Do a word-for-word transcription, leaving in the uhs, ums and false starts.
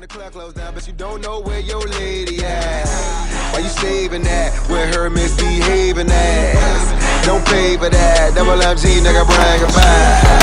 when the club closed down, but you don't know where your lady at. Are you saving that? Where her misbehaving at? Don't pay for that. Double M G, nigga, bring her back.